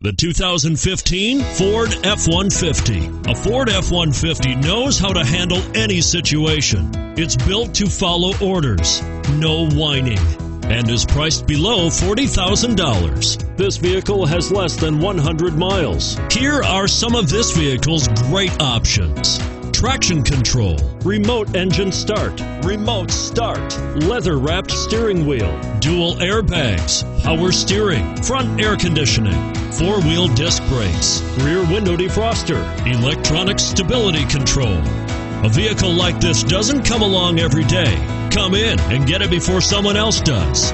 The 2015 Ford F-150. A Ford F-150 knows how to handle any situation. It's built to follow orders, no whining, and is priced below $40,000. This vehicle has less than 100 miles. Here are some of this vehicle's great options: traction control, remote engine start, remote start, leather-wrapped steering wheel, dual airbags, power steering, front air conditioning, four-wheel disc brakes, rear window defroster, electronic stability control. A vehicle like this doesn't come along every day. Come in and get it before someone else does.